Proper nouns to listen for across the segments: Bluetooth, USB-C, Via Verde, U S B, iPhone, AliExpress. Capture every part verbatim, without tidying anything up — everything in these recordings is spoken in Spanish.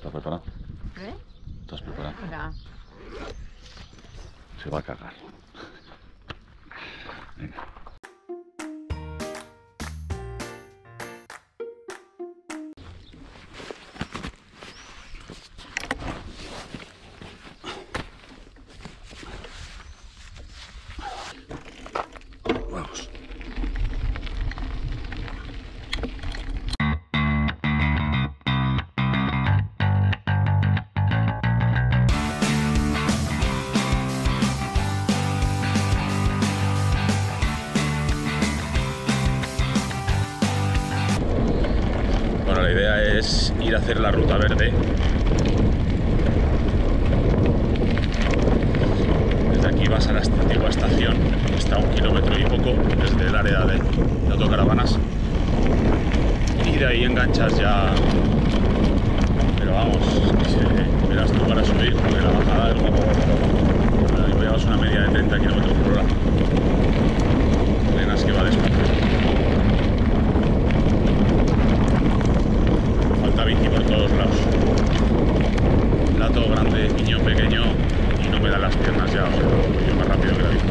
¿Estás preparado? ¿Eh? ¿Estás preparado? Venga. Se va a cagar. Venga. La idea es ir a hacer la ruta verde. Desde aquí vas a la antigua estación, que está a un kilómetro y poco desde el área de, de autocaravanas. Y de ahí enganchas ya. Pero vamos, si verás tú para subir, porque la bajada del guapo. Llevas una media de treinta kilómetros por hora. Venas que va despacio. Bici por todos lados, plato grande, niño pequeño, y no me da las piernas ya, o sea, yo más rápido que la bici.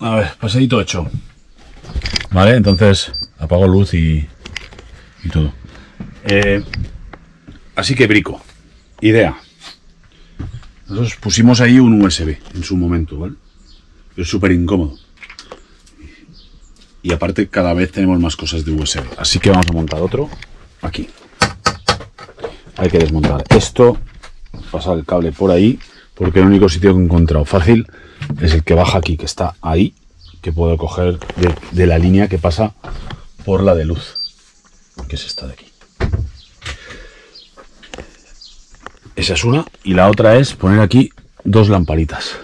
A ver, paseíto hecho. Vale, entonces apago luz y, y todo. Eh, así que brico. Idea. Nosotros pusimos ahí un U S B en su momento, ¿vale? Es súper incómodo. Y aparte cada vez tenemos más cosas de U S B. Así que vamos a montar otro aquí. Hay que desmontar esto. Pasar el cable por ahí. Porque el único sitio que he encontrado fácil es el que baja aquí, que está ahí, que puedo coger de, de la línea que pasa por la de luz, que es esta de aquí. Esa es una, y la otra es poner aquí dos lamparitas,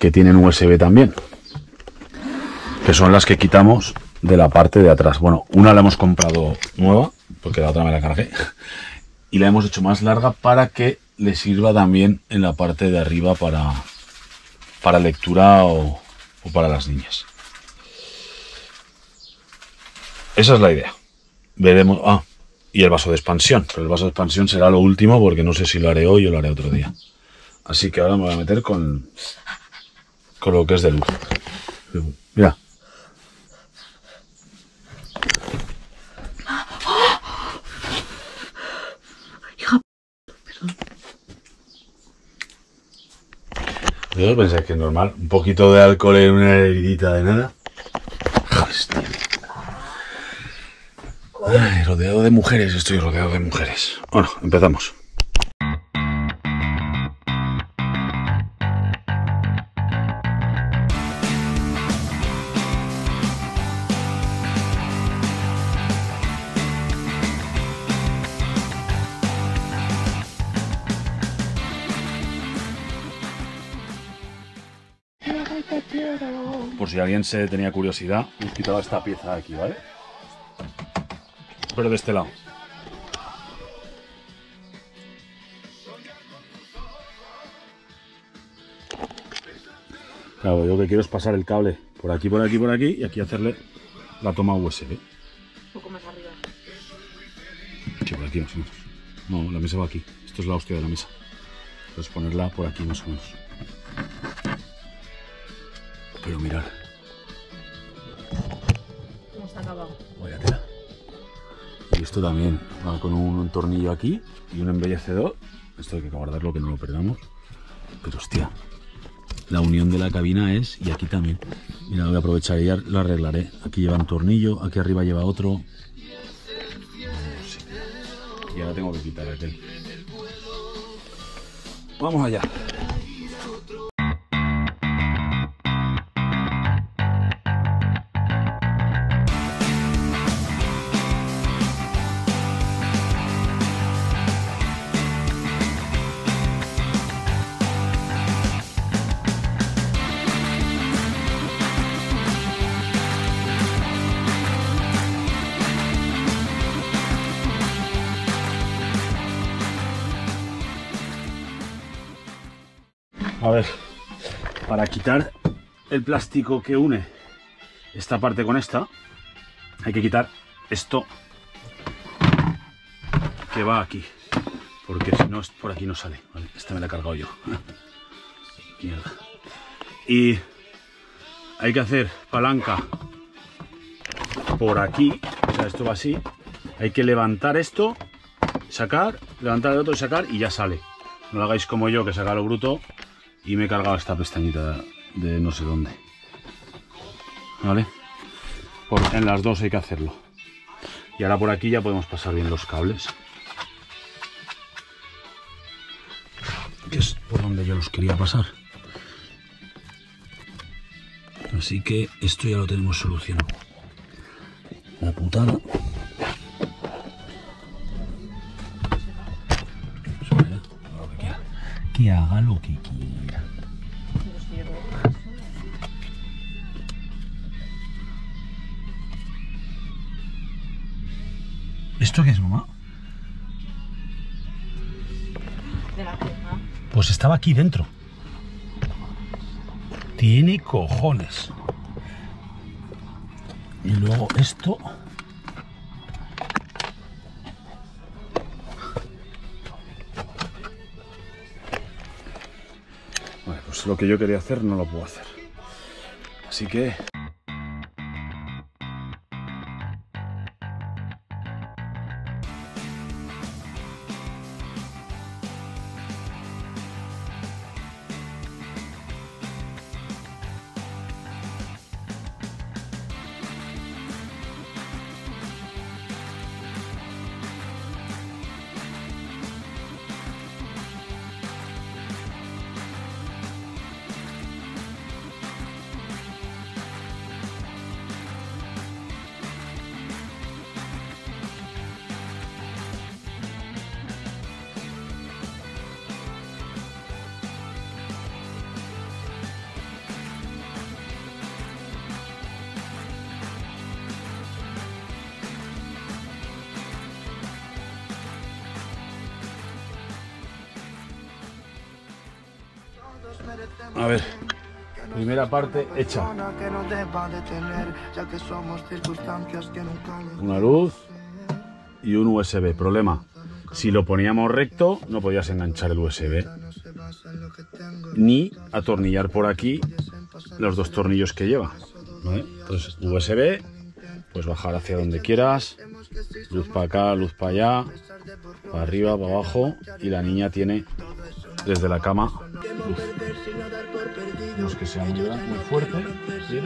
que tienen U S B también, que son las que quitamos de la parte de atrás. Bueno, una la hemos comprado nueva, porque la otra me la cargué, y la hemos hecho más larga para que le sirva también en la parte de arriba para, para lectura o, o para las niñas. Esa es la idea. Veremos. Ah, y el vaso de expansión. Pero el vaso de expansión será lo último porque no sé si lo haré hoy o lo haré otro día. Así que ahora me voy a meter con, con lo que es de luz. Mira. ¿Vosotros pensáis que es normal? ¿Un poquito de alcohol en una heridita de nada? Hostia. Ay, rodeado de mujeres, estoy rodeado de mujeres. Bueno, empezamos. Por si alguien se tenía curiosidad, hemos quitado esta pieza de aquí, ¿vale? Pero de este lado. Claro, yo lo que quiero es pasar el cable por aquí, por aquí, por aquí y aquí hacerle la toma U S B. Un poco más arriba. Sí, por aquí más o menos. No, la mesa va aquí. Esto es la hostia de la mesa. Entonces ponerla por aquí más o menos. Pero mirad. No está acabado. Vaya tela. Y esto también va con un tornillo aquí y un embellecedor. Esto hay que guardarlo, que no lo perdamos. Pero hostia, la unión de la cabina es, y aquí también. Mira, voy a aprovechar y ya la arreglaré. Aquí lleva un tornillo, aquí arriba lleva otro. No sé. Y ahora tengo que quitar aquel. Vamos allá. A ver, para quitar el plástico que une esta parte con esta, hay que quitar esto que va aquí, porque si no, por aquí no sale. Vale, esta me la he cargado yo. Mierda. Y hay que hacer palanca por aquí, o sea, esto va así. Hay que levantar esto, sacar, levantar el otro y sacar, y ya sale. No lo hagáis como yo, que saca lo bruto. Y me he cargado esta pestañita de no sé dónde. ¿Vale? Por, en las dos hay que hacerlo. Y ahora por aquí ya podemos pasar bien los cables. Que es por donde yo los quería pasar. Así que esto ya lo tenemos solucionado. La putada. Que haga lo que quiera. ¿Esto qué es, mamá? De la cuna. Pues estaba aquí dentro. Tiene cojones. Y luego esto. Lo que yo quería hacer no lo puedo hacer, así que a ver, primera parte hecha. Una luz y un U S B. Problema, si lo poníamos recto no podías enganchar el U S B ni atornillar por aquí los dos tornillos que lleva, ¿vale? Entonces U S B, pues bajar hacia donde quieras, luz para acá, luz para allá, para arriba, para abajo, y la niña tiene desde la cama. Uf. No es que sea muy, gran, muy fuerte, ¿sí?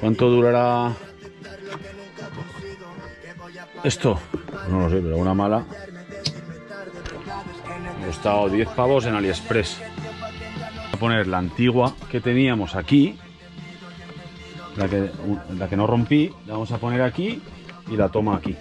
¿Cuánto durará esto? No lo sé, pero una mala me ha costado diez pavos en AliExpress. Voy a poner la antigua que teníamos aquí. La que, la que no rompí, la vamos a poner aquí y la toma aquí.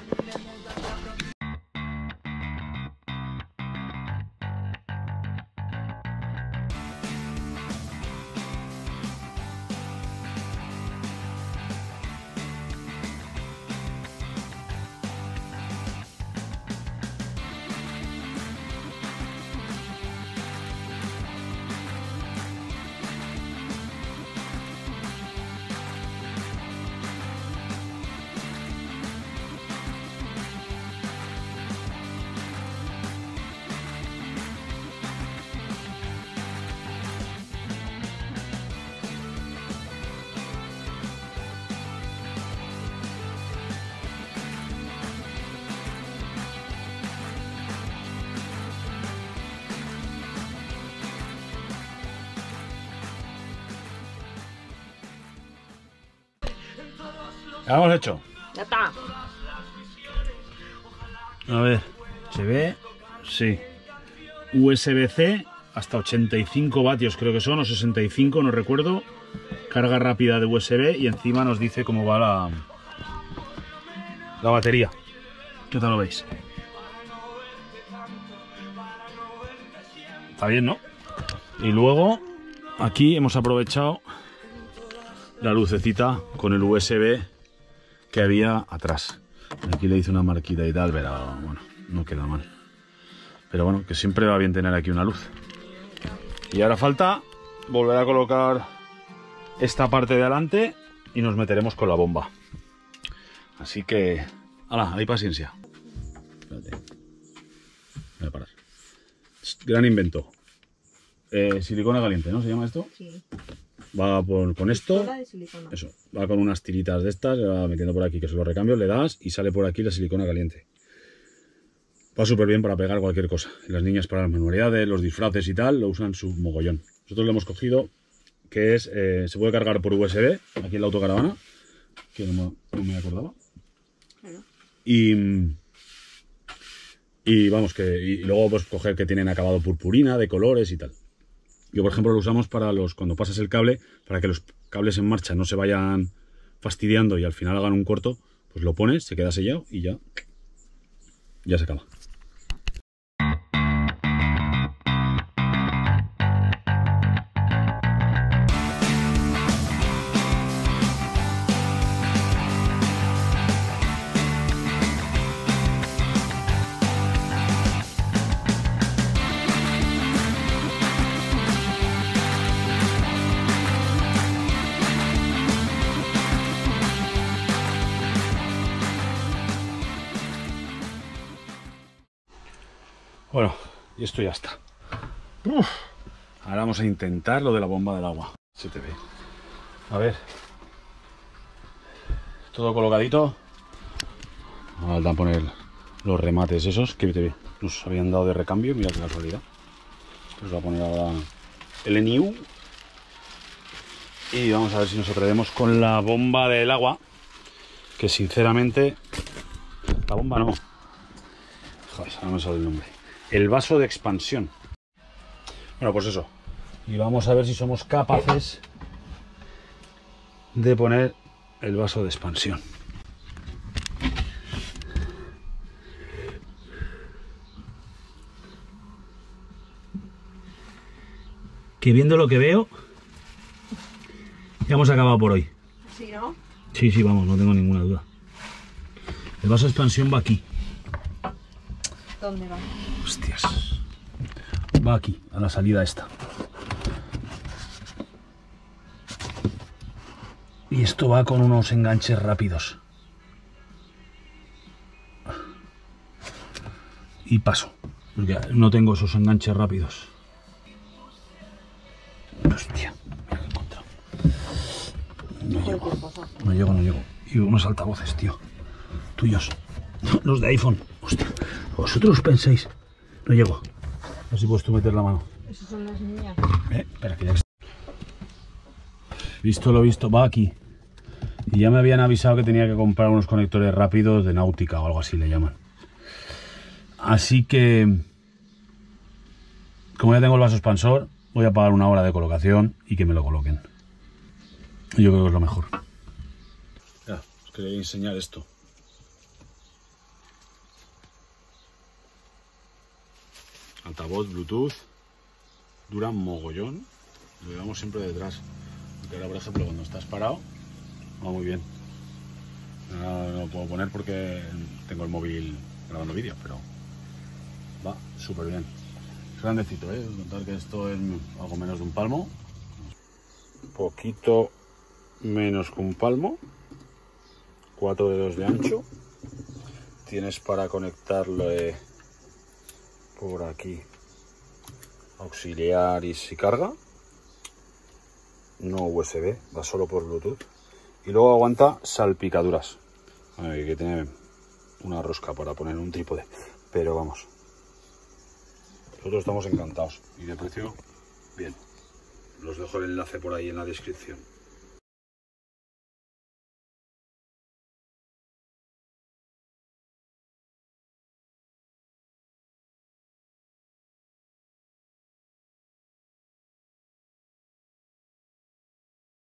Ya lo hemos hecho. Ya está. A ver, ¿se ve? Sí. U S B C hasta ochenta y cinco vatios creo que son, o sesenta y cinco, no recuerdo. Carga rápida de U S B y encima nos dice cómo va la, la batería. ¿Qué tal lo veis? Está bien, ¿no? Y luego aquí hemos aprovechado la lucecita con el U S B que había atrás. Aquí le hice una marquita y tal, pero bueno, no queda mal. Pero bueno, que siempre va bien tener aquí una luz. Y ahora falta volver a colocar esta parte de adelante y nos meteremos con la bomba. Así que, hala, hay paciencia. Espérate. Voy a parar. Gran invento. Eh, silicona caliente, ¿no? ¿Se llama esto? Sí. Va por, con esto, eso, va con unas tiritas de estas, la va metiendo por aquí, que se lo recambio, le das y sale por aquí la silicona caliente. Va súper bien para pegar cualquier cosa. Las niñas para las manualidades, los disfraces y tal, lo usan su mogollón. Nosotros lo hemos cogido, que es, eh, se puede cargar por U S B, aquí en la autocaravana, que no me, no me acordaba. Claro. Y... Y vamos, que y luego pues coger que tienen acabado purpurina, de colores y tal. Yo, por ejemplo, lo usamos para los cuando pasas el cable, para que los cables en marcha no se vayan fastidiando y al final hagan un corto, pues lo pones, se queda sellado y ya, ya se acaba. Bueno, y esto ya está. Uf. Ahora vamos a intentar lo de la bomba del agua. Se te ve. A ver. Todo colocadito. Ahora faltan poner los remates esos que nos habían dado de recambio. Mira qué casualidad. Los va a poner ahora el N I U. Y vamos a ver si nos atrevemos con la bomba del agua. Que sinceramente... La bomba no. Joder, ahora me sale el nombre. El vaso de expansión. Bueno, pues eso. Y vamos a ver si somos capaces de poner el vaso de expansión. Que viendo lo que veo, ya hemos acabado por hoy. ¿Sí, no? Sí, sí, vamos, no tengo ninguna duda. El vaso de expansión va aquí. ¿Dónde va? Hostias. Va aquí, a la salida esta. Y esto va con unos enganches rápidos. Y paso, porque no tengo esos enganches rápidos. Hostia, me he encontrado. No llego, no llego, no llego. Y unos altavoces, tío. Tuyos. Los de iPhone. Hostia. ¿Vosotros pensáis? No llego. A ver si puedes tú meter la mano. Esas son las niñas. Eh, espera, que ya está. Visto lo visto, va aquí. Y ya me habían avisado que tenía que comprar unos conectores rápidos de náutica o algo así le llaman. Así que... Como ya tengo el vaso expansor, voy a pagar una hora de colocación y que me lo coloquen. Yo creo que es lo mejor. Ya, os quería enseñar esto. Altavoz, Bluetooth, dura mogollón, lo llevamos siempre detrás, porque ahora por ejemplo cuando estás parado va muy bien. Ahora no lo puedo poner porque tengo el móvil grabando vídeos, pero va súper bien. Es grandecito, ¿eh? Contar que esto es algo menos de un palmo, un poquito menos que un palmo, cuatro dedos de ancho, tienes para conectarlo eh, por aquí auxiliar y si carga, no U S B, va solo por Bluetooth y luego aguanta salpicaduras. Hay que tener una rosca para poner un trípode, pero vamos, nosotros estamos encantados y de precio bien. Os dejo el enlace por ahí en la descripción.